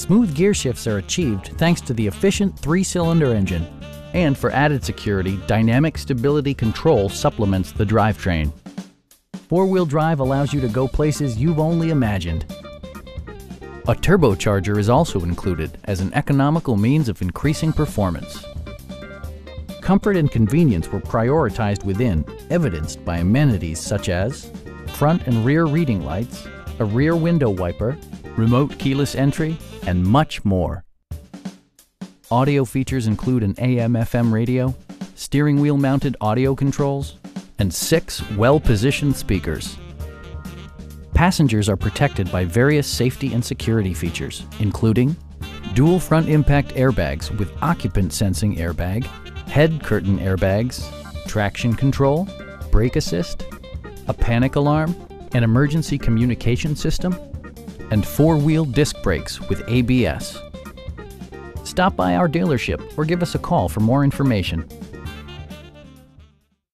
Smooth gear shifts are achieved thanks to the efficient 3-cylinder engine. And for added security, dynamic stability control supplements the drivetrain. 4-wheel drive allows you to go places you've only imagined. A turbocharger is also included as an economical means of increasing performance. Comfort and convenience were prioritized within, evidenced by amenities such as front and rear reading lights, a rear window wiper, remote keyless entry, and much more. Audio features include an AM/FM radio, steering wheel mounted audio controls, and 6 well-positioned speakers. Passengers are protected by various safety and security features, including dual front impact airbags with occupant sensing airbag, head curtain airbags, traction control, brake assist, a panic alarm, an emergency communication system, and 4-wheel disc brakes with ABS. Stop by our dealership or give us a call for more information.